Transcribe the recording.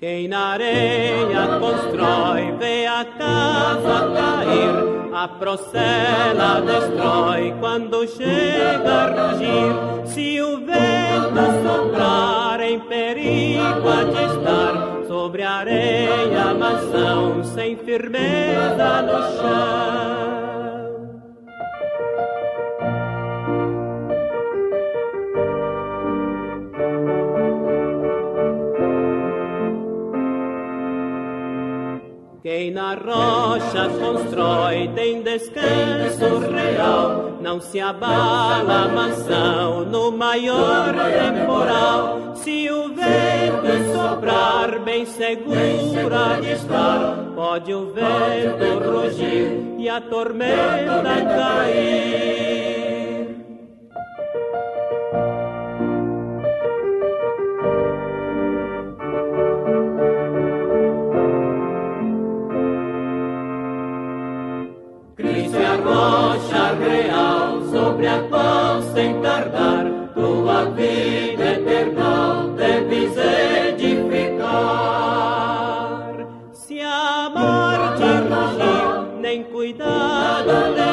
Quem na areia constrói vê a casa cair, a procela destrói quando chega a rugir. Se o vento soprar, em perigo há de estar, sobre a areia mansão sem firmeza no chão. Quem na rocha constrói tem descanso real, não se abala a mansão no maior temporal. Se o vento soprar, bem segura de estar, pode o vento rugir e a tormenta cair. Sobre a qual sem tardar tua vida eternal deves edificar. Se a morte rugir, nem cuidado